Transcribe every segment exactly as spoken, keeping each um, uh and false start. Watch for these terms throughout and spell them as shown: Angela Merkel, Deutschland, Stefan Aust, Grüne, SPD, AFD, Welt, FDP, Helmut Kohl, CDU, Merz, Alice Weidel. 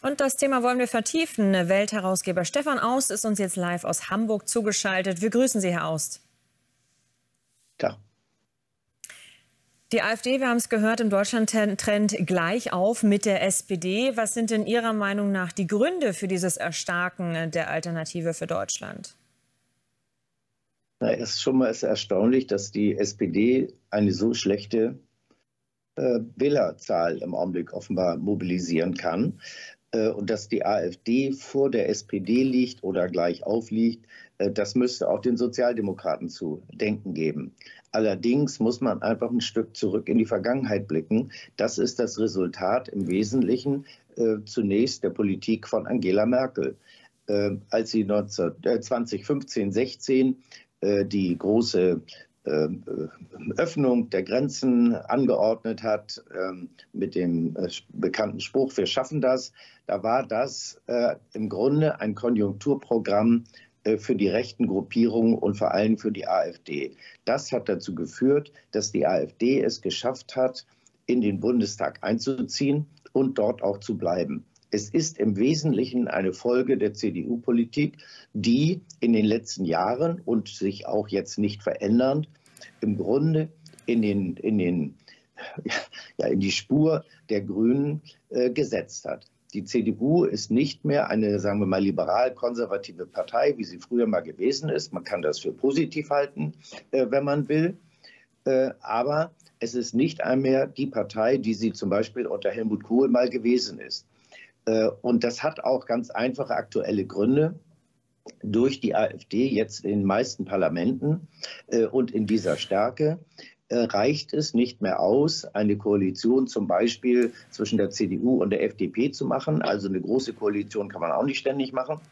Und das Thema wollen wir vertiefen. Welt-Herausgeber Stefan Aust ist uns jetzt live aus Hamburg zugeschaltet. Wir grüßen Sie, Herr Aust. Ja. Die AfD, wir haben es gehört, im Deutschland trennt gleich auf mit der S P D. Was sind denn Ihrer Meinung nach die Gründe für dieses Erstarken der Alternative für Deutschland? Na, erst schon mal ist erstaunlich, dass die S P D eine so schlechte äh, Wählerzahl im Augenblick offenbar mobilisieren kann. Und dass die AfD vor der S P D liegt oder gleich aufliegt, das müsste auch den Sozialdemokraten zu denken geben. Allerdings muss man einfach ein Stück zurück in die Vergangenheit blicken. Das ist das Resultat im Wesentlichen äh, zunächst der Politik von Angela Merkel. Äh, als sie neunzehn, äh, zwanzig fünfzehn, sechzehn äh, die große Öffnung der Grenzen angeordnet hat, mit dem bekannten Spruch, wir schaffen das, da war das im Grunde ein Konjunkturprogramm für die rechten Gruppierungen und vor allem für die AfD. Das hat dazu geführt, dass die AfD es geschafft hat, in den Bundestag einzuziehen und dort auch zu bleiben. Es ist im Wesentlichen eine Folge der C D U-Politik, die in den letzten Jahren und sich auch jetzt nicht verändernd im Grunde in, den, in, den, ja, in die Spur der Grünen äh, gesetzt hat. Die C D U ist nicht mehr eine, sagen wir mal, liberal-konservative Partei, wie sie früher mal gewesen ist. Man kann das für positiv halten, äh, wenn man will. Äh, aber es ist nicht mehr die Partei, die sie zum Beispiel unter Helmut Kohl mal gewesen ist. Äh, und das hat auch ganz einfache aktuelle Gründe. Durch die AfD jetzt in den meisten Parlamenten äh, und in dieser Stärke äh, reicht es nicht mehr aus, eine Koalition zum Beispiel zwischen der C D U und der F D P zu machen. Also eine große Koalition kann man auch nicht ständig machen,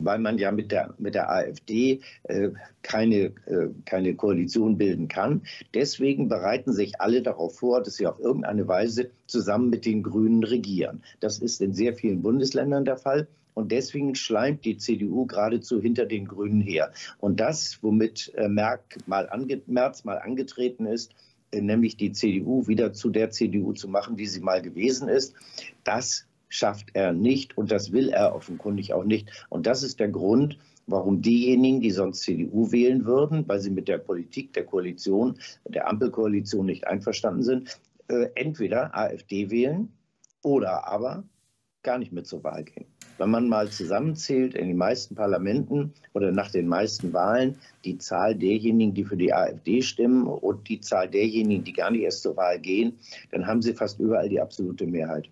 weil man ja mit der, mit der AfD äh, keine, äh, keine Koalition bilden kann. Deswegen bereiten sich alle darauf vor, dass sie auf irgendeine Weise zusammen mit den Grünen regieren. Das ist in sehr vielen Bundesländern der Fall. Und deswegen schleimt die C D U geradezu hinter den Grünen her. Und das, womit Merz mal angetreten ist, nämlich die C D U wieder zu der C D U zu machen, die sie mal gewesen ist, das schafft er nicht und das will er offenkundig auch nicht. Und das ist der Grund, warum diejenigen, die sonst C D U wählen würden, weil sie mit der Politik der Koalition, der Ampelkoalition nicht einverstanden sind, entweder AfD wählen oder aber gar nicht mehr zur Wahl gehen. Wenn man mal zusammenzählt in den meisten Parlamenten oder nach den meisten Wahlen, die Zahl derjenigen, die für die AfD stimmen und die Zahl derjenigen, die gar nicht erst zur Wahl gehen, dann haben sie fast überall die absolute Mehrheit.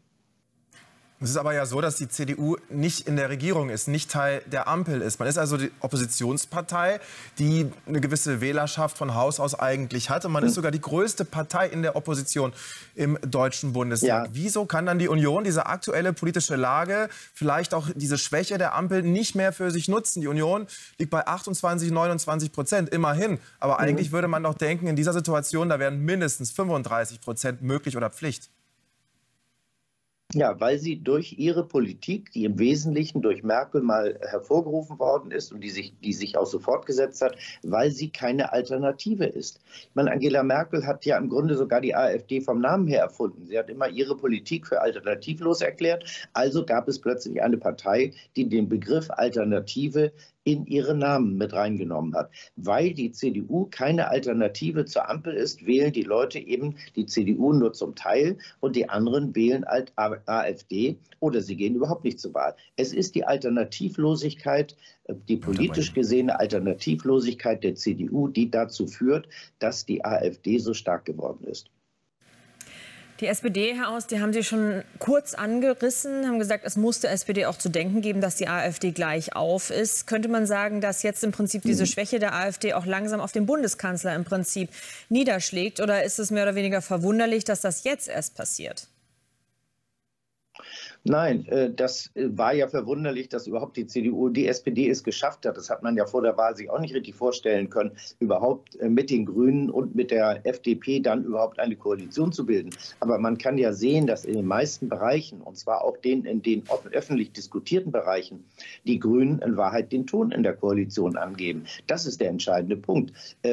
Es ist aber ja so, dass die C D U nicht in der Regierung ist, nicht Teil der Ampel ist. Man ist also die Oppositionspartei, die eine gewisse Wählerschaft von Haus aus eigentlich hat. Und man ist sogar die größte Partei in der Opposition im Deutschen Bundestag. Ja. Wieso kann dann die Union diese aktuelle politische Lage, vielleicht auch diese Schwäche der Ampel, nicht mehr für sich nutzen? Die Union liegt bei achtundzwanzig, neunundzwanzig Prozent, immerhin. Aber eigentlich mhm. würde man doch denken, in dieser Situation, da wären mindestens fünfunddreißig Prozent möglich oder Pflicht. Ja, weil sie durch ihre Politik, die im Wesentlichen durch Merkel mal hervorgerufen worden ist und die sich, die sich auch so fortgesetzt hat, weil sie keine Alternative ist. Ich meine, Angela Merkel hat ja im Grunde sogar die AfD vom Namen her erfunden. Sie hat immer ihre Politik für alternativlos erklärt. Also gab es plötzlich eine Partei, die den Begriff Alternative in ihren Namen mit reingenommen hat. Weil die C D U keine Alternative zur Ampel ist, wählen die Leute eben die C D U nur zum Teil und die anderen wählen AfD oder sie gehen überhaupt nicht zur Wahl. Es ist die Alternativlosigkeit, die politisch gesehene Alternativlosigkeit der C D U, die dazu führt, dass die AfD so stark geworden ist. Die S P D, Herr Aust, die haben Sie schon kurz angerissen, haben gesagt, es muss der S P D auch zu denken geben, dass die AfD gleich auf ist. Könnte man sagen, dass jetzt im Prinzip diese Schwäche der AfD auch langsam auf den Bundeskanzler im Prinzip niederschlägt? Oder ist es mehr oder weniger verwunderlich, dass das jetzt erst passiert? Nein, das war ja verwunderlich, dass überhaupt die C D U, die S P D es geschafft hat. Das hat man ja vor der Wahl sich auch nicht richtig vorstellen können, überhaupt mit den Grünen und mit der F D P dann überhaupt eine Koalition zu bilden. Aber man kann ja sehen, dass in den meisten Bereichen, und zwar auch den, in den öffentlich diskutierten Bereichen, die Grünen in Wahrheit den Ton in der Koalition angeben. Das ist der entscheidende Punkt.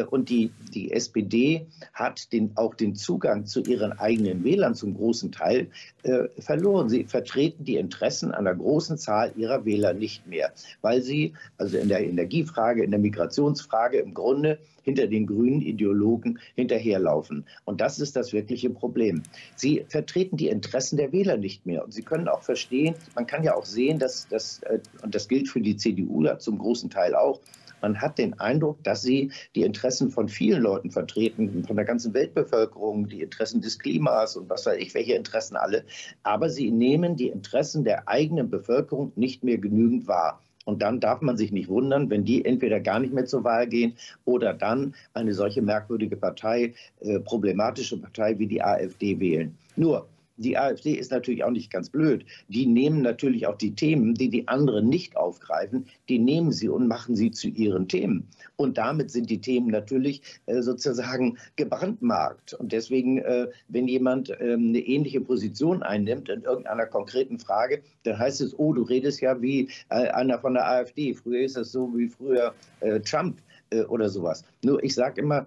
Und die, die S P D hat den, auch den Zugang zu ihren eigenen Wählern zum großen Teil äh, verloren. Sie vertreten vertreten die Interessen einer großen Zahl ihrer Wähler nicht mehr, weil sie also in der Energiefrage, in der Migrationsfrage im Grunde hinter den grünen Ideologen hinterherlaufen. Und das ist das wirkliche Problem. Sie vertreten die Interessen der Wähler nicht mehr. Und Sie können auch verstehen, man kann ja auch sehen, dass das, und das gilt für die C D U zum großen Teil auch, man hat den Eindruck, dass sie die Interessen von vielen Leuten vertreten, von der ganzen Weltbevölkerung, die Interessen des Klimas und was weiß ich, welche Interessen alle. Aber sie nehmen die Interessen der eigenen Bevölkerung nicht mehr genügend wahr. Und dann darf man sich nicht wundern, wenn die entweder gar nicht mehr zur Wahl gehen oder dann eine solche merkwürdige Partei, äh, problematische Partei wie die AfD wählen. Nur, die AfD ist natürlich auch nicht ganz blöd. Die nehmen natürlich auch die Themen, die die anderen nicht aufgreifen, die nehmen sie und machen sie zu ihren Themen. Und damit sind die Themen natürlich äh, sozusagen gebrandmarkt. Und deswegen, äh, wenn jemand äh, eine ähnliche Position einnimmt in irgendeiner konkreten Frage, dann heißt es, oh, du redest ja wie äh, einer von der AfD. Früher ist das so wie früher äh, Trump äh, oder sowas. Nur ich sage immer,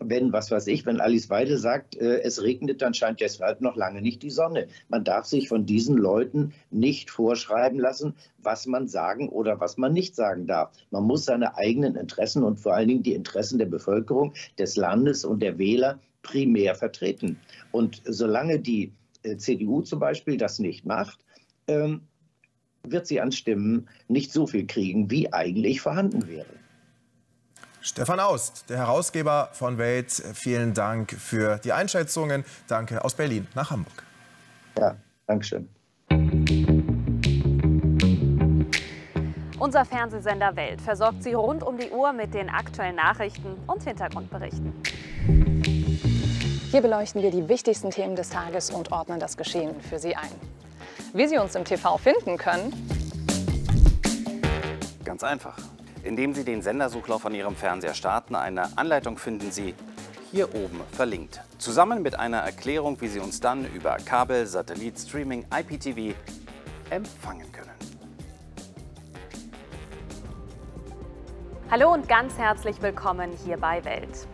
wenn, was weiß ich, wenn Alice Weidel sagt, es regnet, dann scheint deshalb noch lange nicht die Sonne. Man darf sich von diesen Leuten nicht vorschreiben lassen, was man sagen oder was man nicht sagen darf. Man muss seine eigenen Interessen und vor allen Dingen die Interessen der Bevölkerung, des Landes und der Wähler primär vertreten. Und solange die C D U zum Beispiel das nicht macht, wird sie an Stimmen nicht so viel kriegen, wie eigentlich vorhanden wäre. Stefan Aust, der Herausgeber von Welt, vielen Dank für die Einschätzungen. Danke aus Berlin nach Hamburg. Ja, Dankeschön. Unser Fernsehsender Welt versorgt Sie rund um die Uhr mit den aktuellen Nachrichten und Hintergrundberichten. Hier beleuchten wir die wichtigsten Themen des Tages und ordnen das Geschehen für Sie ein. Wie Sie uns im T V finden können? Ganz einfach. Indem Sie den Sendersuchlauf an Ihrem Fernseher starten, eine Anleitung finden Sie hier oben verlinkt. Zusammen mit einer Erklärung, wie Sie uns dann über Kabel, Satellit, Streaming, I P T V empfangen können. Hallo und ganz herzlich willkommen hier bei Welt.